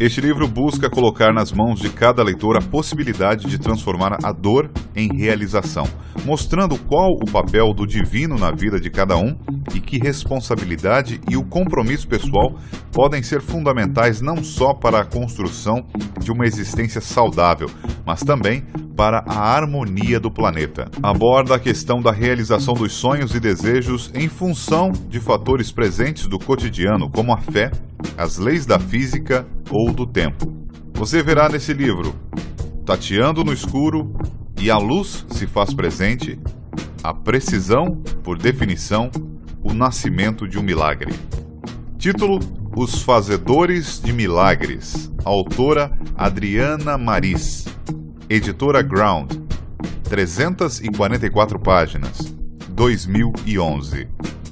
Este livro busca colocar nas mãos de cada leitor a possibilidade de transformar a dor em realização, mostrando qual o papel do divino na vida de cada um e que responsabilidade e o compromisso pessoal podem ser fundamentais não só para a construção de uma existência saudável, mas também para a harmonia do planeta. Aborda a questão da realização dos sonhos e desejos em função de fatores presentes do cotidiano, como a fé, as leis da física ou do tempo. Você verá nesse livro Tateando no Escuro e a Luz se Faz Presente, a precisão, por definição, o nascimento de um milagre. Título: Os Fazedores de Milagres. Autora: Adriana Mariz. Editora Ground, 344 páginas, 2011.